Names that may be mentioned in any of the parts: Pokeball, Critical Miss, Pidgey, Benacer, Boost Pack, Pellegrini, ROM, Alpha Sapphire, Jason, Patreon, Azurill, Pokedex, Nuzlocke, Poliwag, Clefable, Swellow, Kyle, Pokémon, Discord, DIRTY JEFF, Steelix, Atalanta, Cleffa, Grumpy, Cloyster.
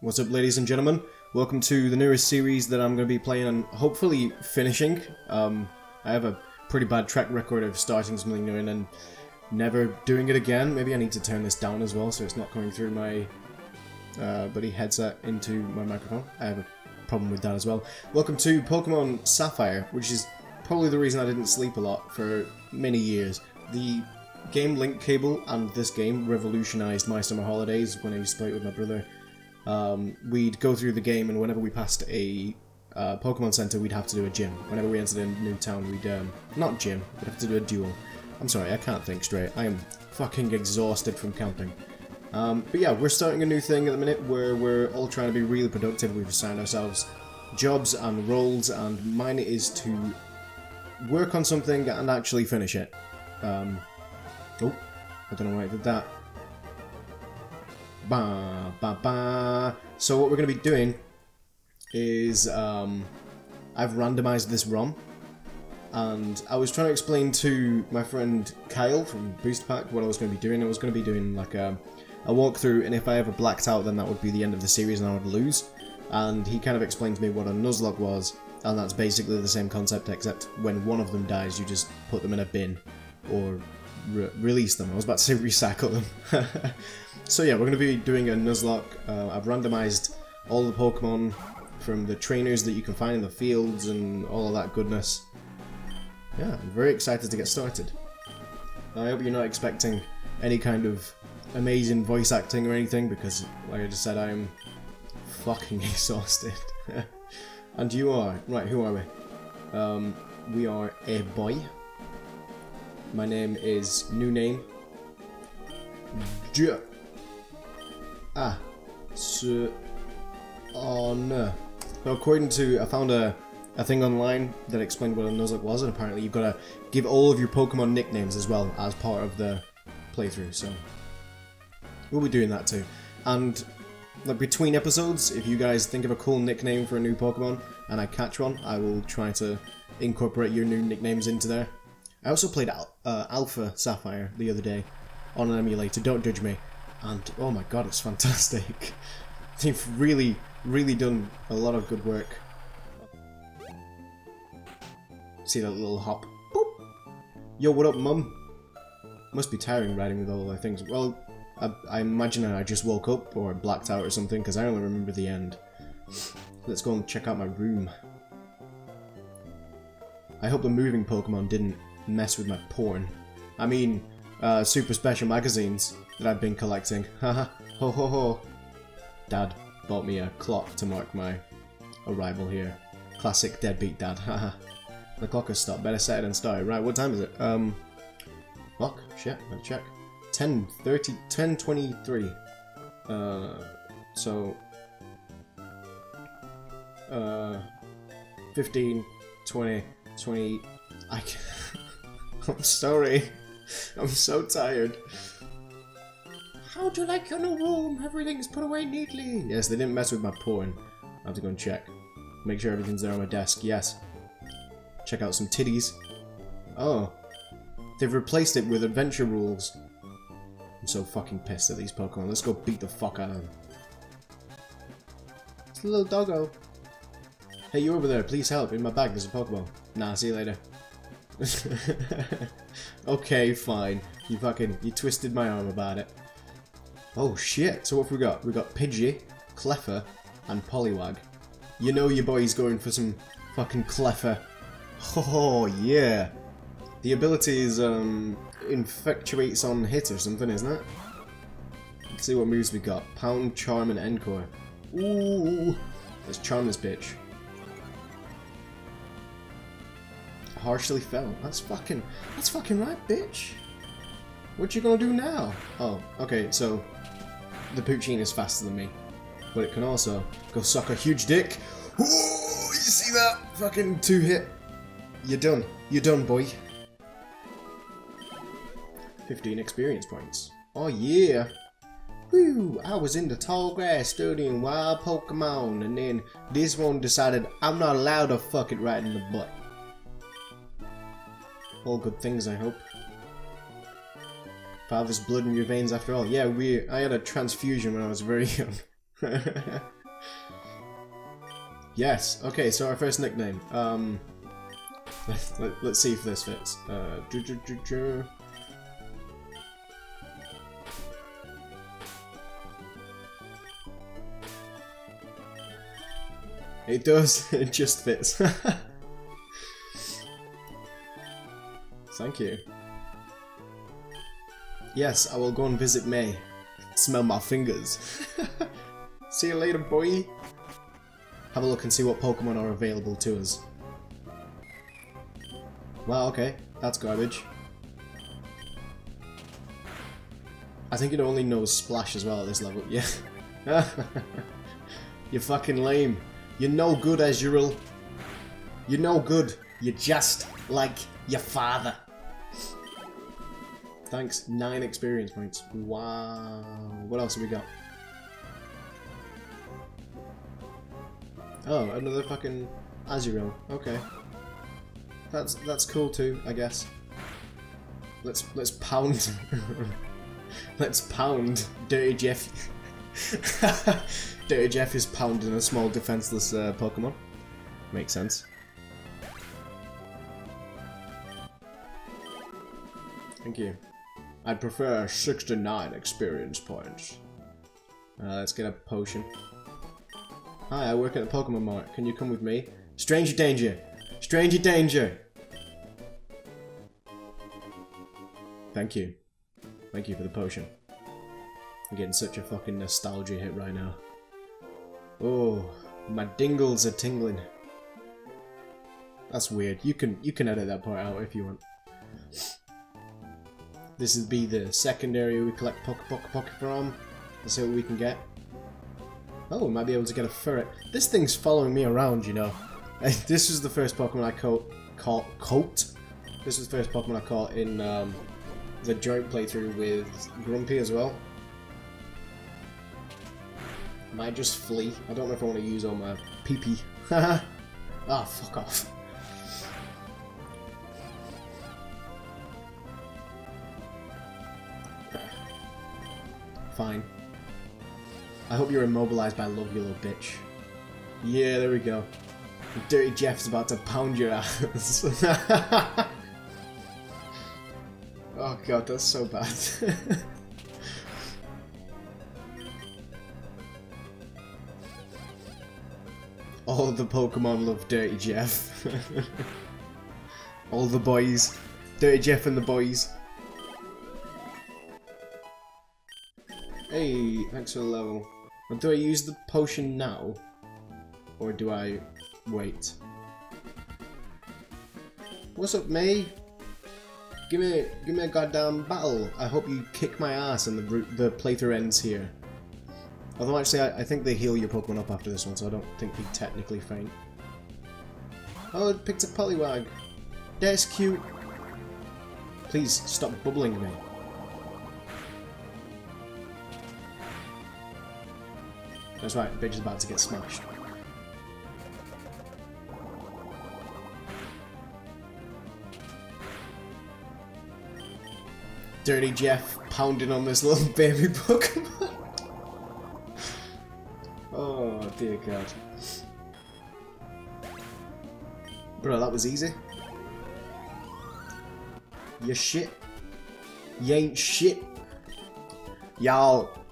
What's up, ladies and gentlemen? Welcome to the newest series that I'm going to be playing and hopefully finishing. I have a pretty bad track record of starting something new and then never doing it again. Maybe I need to turn this down as well so it's not coming through my buddy headset into my microphone. I have a problem with that as well. Welcome to Pokémon Sapphire, which is probably the reason I didn't sleep a lot for many years. The game Link Cable and this game revolutionized my summer holidays when I used to play it with my brother. We'd go through the game, and whenever we passed a Pokemon Center, we'd have to do a gym. Whenever we entered a new town, we'd, not gym, we'd have to do a duel. I'm sorry, I can't think straight. I am fucking exhausted from camping. But yeah, we're starting a new thing at the minute where we're all trying to be really productive. We've assigned ourselves jobs and roles, and mine is to work on something and actually finish it. Oh, I don't know why I did that. Ba, ba, ba. So what we're going to be doing is, I've randomized this ROM, and I was trying to explain to my friend Kyle from Boost Pack what I was going to be doing. I was going to be doing like a walkthrough, and if I ever blacked out then that would be the end of the series and I would lose. And he kind of explained to me what a Nuzlocke was, and that's basically the same concept except when one of them dies you just put them in a bin or release them. I was about to say recycle them. So yeah, we're going to be doing a Nuzlocke. I've randomized all the Pokemon from the trainers that you can find in the fields and all of that goodness. Yeah, I'm very excited to get started. I hope you're not expecting any kind of amazing voice acting or anything because, like I just said, I'm fucking exhausted. And you are. Right, who are we? We are a boy. My name is new name. So according to, I found a thing online that explained what a Nuzlocke was, and apparently you've got to give all of your Pokemon nicknames as well as part of the playthrough, so we'll be doing that too. And like between episodes, if you guys think of a cool nickname for a new Pokemon and I catch one, I will try to incorporate your new nicknames into there. I also played Alpha Sapphire the other day on an emulator, don't judge me, and oh my god, it's fantastic. They've really, really done a lot of good work. See that little hop? Boop! Yo, what up, mum? Must be tiring riding with all the things. Well, I imagine I just woke up or blacked out or something because I only remember the end. Let's go and check out my room. I hope the moving Pokemon didn't mess with my porn. I mean, super special magazines that I've been collecting. Haha, ho ho ho. Dad bought me a clock to mark my arrival here. Classic deadbeat dad, haha. The clock has stopped, better set it and start it. Right, what time is it? Fuck, shit, let's check. 10:23. So... 15, 20, 20... I can't... I'm sorry. I'm so tired. How do you like your new room? Everything's put away neatly. Yes, they didn't mess with my porn. I have to go and check. Make sure everything's there on my desk. Yes. Check out some titties. Oh. They've replaced it with adventure rules. I'm so fucking pissed at these Pokemon. Let's go beat the fuck out of them. It's a little doggo. Hey, you over there. Please help. In my bag there's a Pokeball. Nah, see you later. Okay, fine. You twisted my arm about it. Oh shit, so what have we got? We got Pidgey, Cleffa, and Poliwag. You know your boy's going for some fucking Cleffa. Oh yeah. The ability is, infectuates on hit or something, isn't it? Let's see what moves we got. Pound, Charm, and Encore. Ooh! Let's charm this bitch. Harshly fell. That's fucking right, bitch. What you gonna do now? Oh, okay, so the Poochin is faster than me, but it can also go suck a huge dick. Ooh, you see that? Fucking two hit. You're done. You're done, boy. 15 experience points. Oh yeah. Woo, I was in the tall grass studying wild Pokemon, and then this one decided I'm not allowed to fuck it right in the butt. All good things, I hope. Father's blood in your veins after all. Yeah, I had a transfusion when I was very young. Yes, okay, so our first nickname. Let's see if this fits. It does, it just fits. Thank you. Yes, I will go and visit May. Smell my fingers. See you later, boy. Have a look and see what Pokemon are available to us. Wow, okay. That's garbage. I think it only knows Splash as well at this level. Yeah. You're fucking lame. You're no good, Azurill. You're no good. You're just like your father. Thanks. 9 experience points. Wow. What else have we got? Oh, another fucking Azurill. Okay. That's cool too, I guess. Let's pound. Let's pound Dirty Jeff. Dirty Jeff is pounding a small defenseless Pokemon. Makes sense. Thank you. I'd prefer 69 experience points. Let's get a potion. Hi, I work at the Pokemon Mart. Can you come with me? Stranger danger! Stranger danger! Thank you. Thank you for the potion. I'm getting such a fucking nostalgia hit right now. Oh, my dingles are tingling. That's weird. You can edit that part out if you want. This would be the second area we collect Poke from. Let's see what we can get. Oh, we might be able to get a ferret. This thing's following me around, you know. This was the first Pokemon I caught. This was the first Pokemon I caught in the joint playthrough with Grumpy as well. Might just flee. I don't know if I want to use all my pee-pee. Haha. Ah, fuck off. Fine. I hope you're immobilized by love, you little bitch. Yeah, there we go. Dirty Jeff's about to pound your ass. Oh god, that's so bad. All the Pokemon love Dirty Jeff. All the boys. Dirty Jeff and the boys. Hey, thanks for the level. Do I use the potion now? Or do I wait? What's up, May? Give me a goddamn battle. I hope you kick my ass and the playthrough ends here. Although actually I think they heal your Pokemon up after this one, so I don't think they technically faint. Oh, it picked a Poliwag. That's cute. Please stop bubbling me. That's right, bitch is about to get smashed. Dirty Jeff pounding on this little baby Pokemon. Oh dear god. Bro, that was easy. You shit. You ain't shit.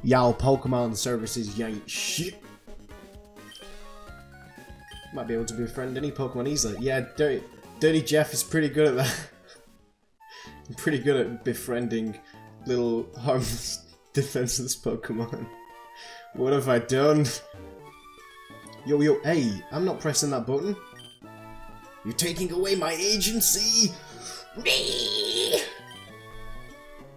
Y'all Pokemon services, you ain't shit. Might be able to befriend any Pokemon easily. Yeah, Dirty Jeff is pretty good at that. Pretty good at befriending little harmless, defenseless Pokemon. What have I done? Yo, hey, I'm not pressing that button. You're taking away my agency! Me.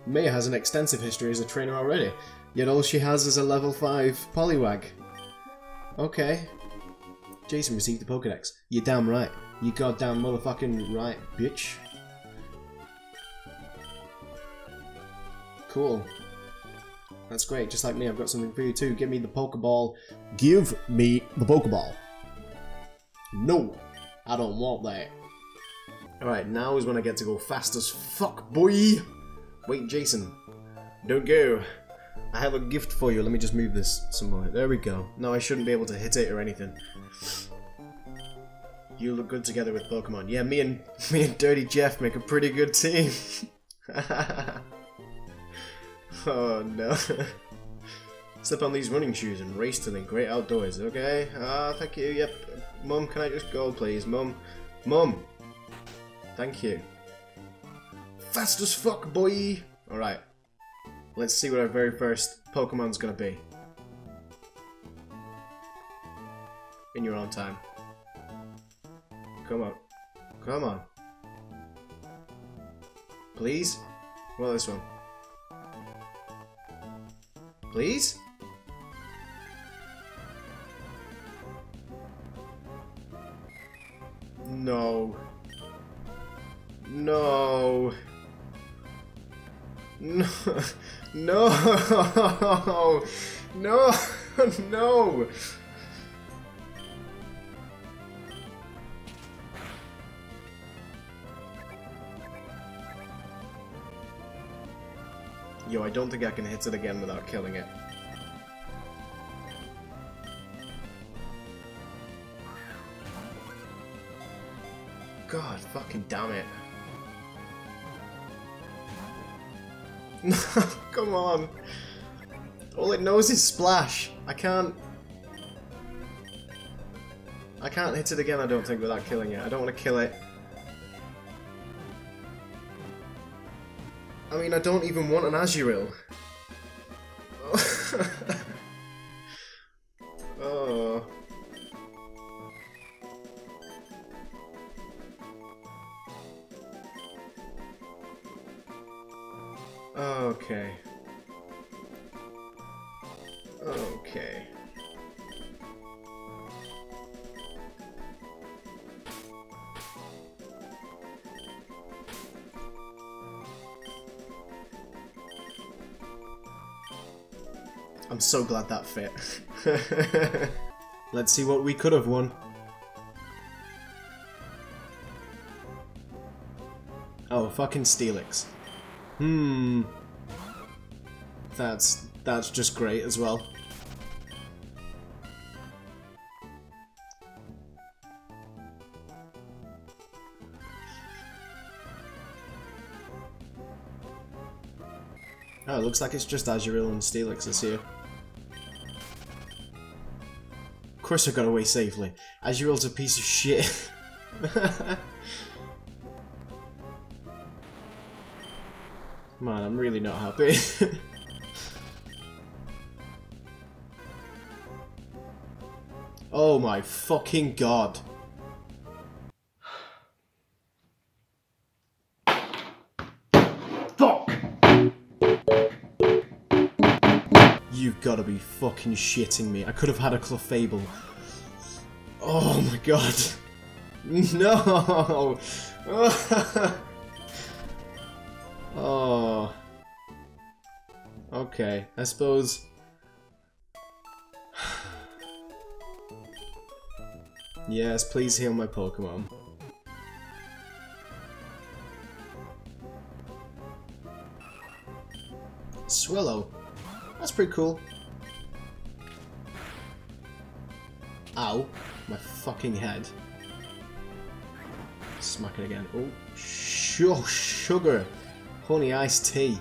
May has an extensive history as a trainer already. Yet all she has is a level 5 Poliwag. Okay. Jason received the Pokedex. You're damn right. You goddamn motherfucking right, bitch. Cool. That's great. Just like me, I've got something for you too. Give me the Pokeball. Give me the Pokeball. No. I don't want that. Alright, now is when I get to go fast as fuck, boy. Wait, Jason. Don't go. I have a gift for you. Let me just move this some more. There we go. No, I shouldn't be able to hit it or anything. You look good together with Pokemon. Yeah, me and Dirty Jeff make a pretty good team. Oh no. Slip on these running shoes and race to the great outdoors. Okay. Ah, thank you. Yep. Mum, can I just go, please? Mum. Mum. Thank you. Fast as fuck, boy. All right. Let's see what our very first Pokemon's gonna be. In your own time. Come on. Come on. Please? Well, this one. Please? No. No. No. No. No. No. Yo, I don't think I can hit it again without killing it. God fucking damn it. No, come on. All it knows is splash. I can't hit it again, I don't think, without killing it. I don't want to kill it. I mean, I don't even want an Azurill. Oh. Okay. Okay. I'm so glad that fit. Let's see what we could have won. Oh, fucking Steelix. Hmm. That's just great as well. Oh, it looks like it's just Azurill and Steelix this year. Of course I got away safely. Azurill's a piece of shit. Man, I'm really not happy. Oh my fucking god. Fuck! You've gotta be fucking shitting me. I could have had a Clefable. Oh my god. No! Oh. Okay, I suppose. Yes, please heal my Pokemon. Swillow. That's pretty cool. Ow. My fucking head. Smack it again. Oh, sugar. Honey iced tea.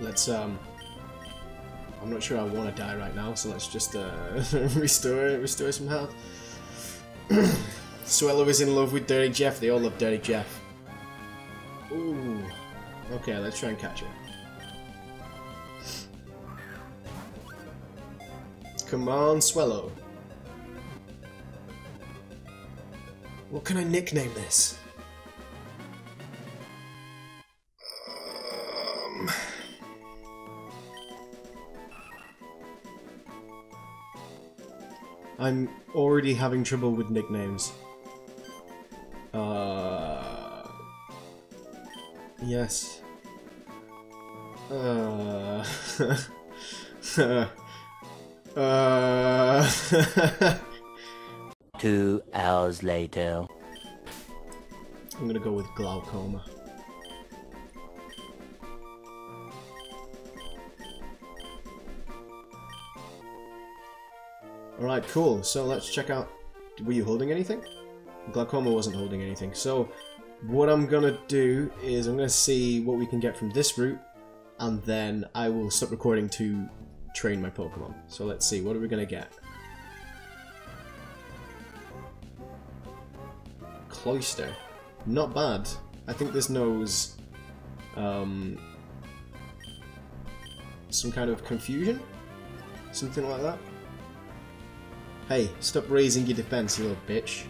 Let's, I'm not sure I want to die right now, so let's just, restore some health. Swellow is in love with Dirty Jeff. They all love Dirty Jeff. Ooh. Okay, let's try and catch it. Come on, Swellow. What can I nickname this? I'm already having trouble with nicknames. Yes.2 hours later. I'm gonna go with glaucoma. Alright, cool. So let's check out... Were you holding anything? Glaucoma wasn't holding anything. So what I'm gonna do is I'm gonna see what we can get from this route, and then I will stop recording to train my Pokemon. So let's see, what are we gonna get? Cloyster. Not bad. I think this knows some kind of confusion? Something like that? Hey, stop raising your defense, you little bitch.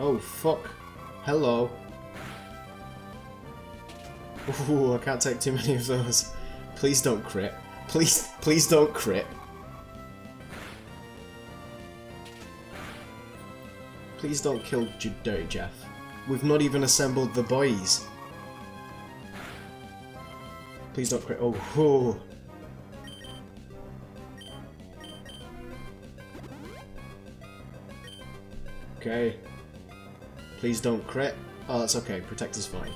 Oh, fuck. Hello. Ooh, I can't take too many of those. Please don't crit. Please don't crit. Please don't kill Dirty Jeff. We've not even assembled the boys. Please don't crit. Oh, oh. Okay. Please don't crit. Oh, that's okay. Protect is fine.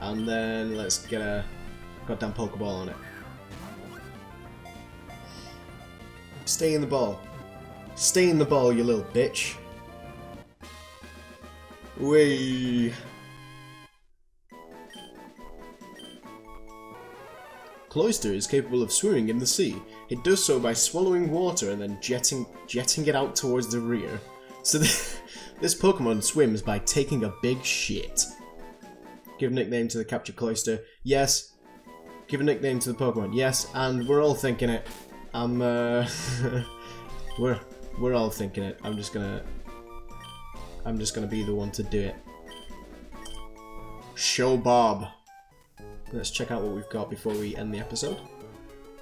And then let's get a goddamn Pokeball on it. Stay in the ball. Stay in the ball, you little bitch. Whee! Cloyster is capable of swimming in the sea. It does so by swallowing water and then jetting it out towards the rear. So this Pokemon swims by taking a big shit. Give a nickname to the captured Cloyster. Yes. Give a nickname to the Pokemon. Yes. And we're all thinking it. We're all thinking it. I'm just gonna be the one to do it. Show Bob. Let's check out what we've got before we end the episode.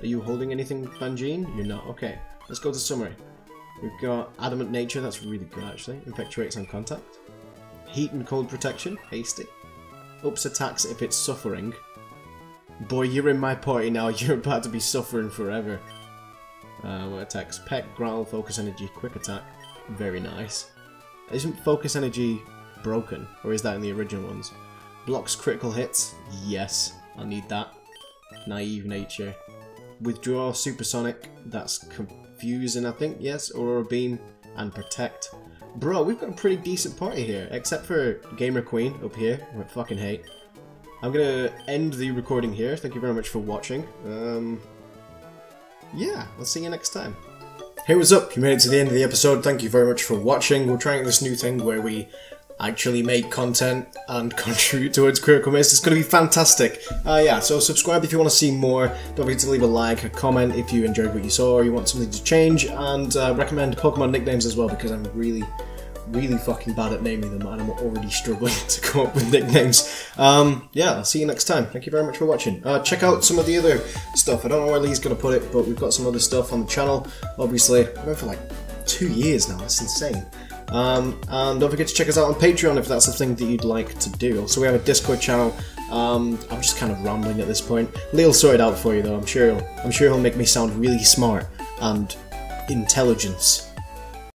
Are you holding anything, Vanjine? You're not. Okay. Let's go to summary. We've got Adamant Nature. That's really good, actually. Infectuates on contact. Heat and Cold Protection. Hasty. Ups attacks if it's suffering. Boy, you're in my party now. You're about to be suffering forever. What attacks? Peck, Growl, Focus Energy, Quick Attack. Very nice. Isn't Focus Energy broken? Or is that in the original ones? Blocks critical hits? Yes. I need that. Naive Nature. Withdraw, Supersonic. That's confusing, I think. Yes. Aurora Beam. And Protect. Bro, we've got a pretty decent party here. Except for Gamer Queen up here. I fucking hate. I'm gonna end the recording here. Thank you very much for watching. Yeah, I'll see you next time. Hey, what's up? You made it to the end of the episode. Thank you very much for watching. We're trying this new thing where we actually make content and contribute towards Critical Miss. It's going to be fantastic. Yeah, so subscribe if you want to see more. Don't forget to leave a like, a comment if you enjoyed what you saw or you want something to change. And recommend Pokemon nicknames as well, because I'm really, really fucking bad at naming them and I'm already struggling to come up with nicknames. Yeah, I'll see you next time. Thank you very much for watching. Check out some of the other stuff. I don't know where Lee's going to put it, but we've got some other stuff on the channel. Obviously, I've been for like 2 years now. That's insane. And don't forget to check us out on Patreon if that's the thing that you'd like to do. Also, we have a Discord channel. I'm just kind of rambling at this point. Lee'll sort it out for you, though. I'm sure he'll make me sound really smart and intelligent.